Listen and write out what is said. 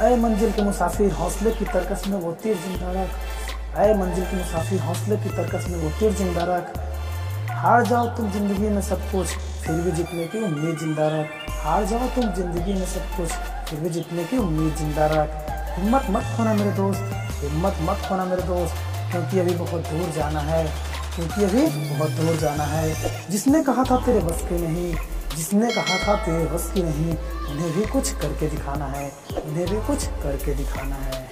ऐ मंजिल के मुसाफिर हौसले की तरकस में वो तीर जिंदा रख, ऐ मंजिल के मुसाफिर हौसले की तरकस में वो तीर जिंदा रख। हार जाओ तुम जिंदगी में सब कुछ फिर भी जीतने की उम्मीद जिंदा रख, हार जाओ तुम जिंदगी में सब कुछ फिर भी जीतने की उम्मीद जिंदा रख। हिम्मत मत खोना मेरे दोस्त, हिम्मत मत खोना मेरे दोस्त, क्योंकि अभी बहुत दूर जाना है, क्योंकि अभी बहुत दूर जाना है। जिसने कहा था तेरे बस की नहीं, जिसने कहा था तेरे बस की नहीं, उन्हें भी कुछ करके दिखाना है, उन्हें भी कुछ करके दिखाना है।